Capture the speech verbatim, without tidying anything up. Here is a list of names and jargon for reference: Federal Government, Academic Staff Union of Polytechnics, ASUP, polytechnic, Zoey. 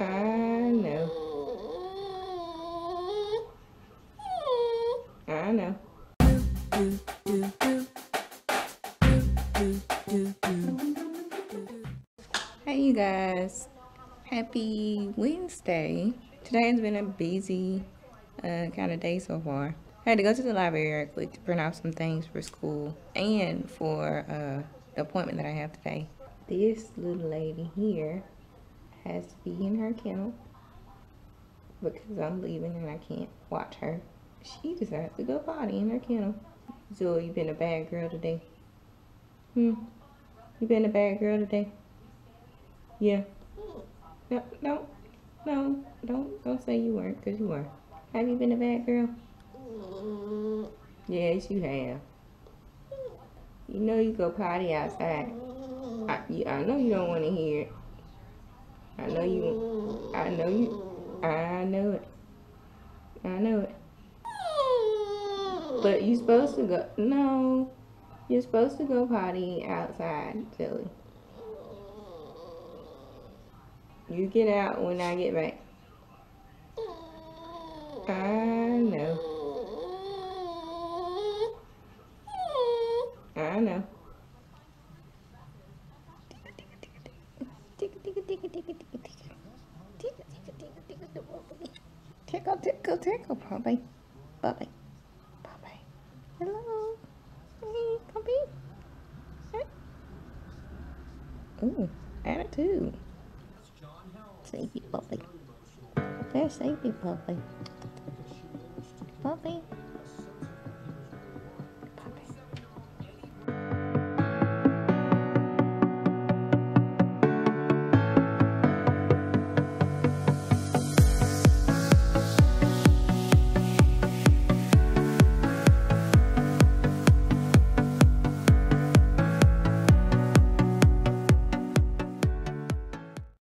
I know. I know. Do, do, do, do, do, do. Hey you guys, happy Wednesday. Today has been a busy uh, kind of day so far. I had to go to the library real quick to print out some things for school and for uh, the appointment that I have today. This little lady here has to be in her kennel because I'm leaving and I can't watch her. She decides to go potty in her kennel. Zoey, you been a bad girl today. Hmm. You been a bad girl today? Yeah. No, no, no, don't, don't say you weren't, because you were. Have you been a bad girl? Yes, you have. You know you go potty outside. I, you, I know you don't want to hear it. I know you, I know you, I know it. I know it. But you're supposed to go, no, you're supposed to go potty outside, silly. You get out when I get back. I know. I know. Tickle, tickle, tickle, Bobby. Bobby. Bobby. Hello. Hey, Bobby. Hey. Ooh, attitude. Safety puppy. There's safety puppy. Puppy.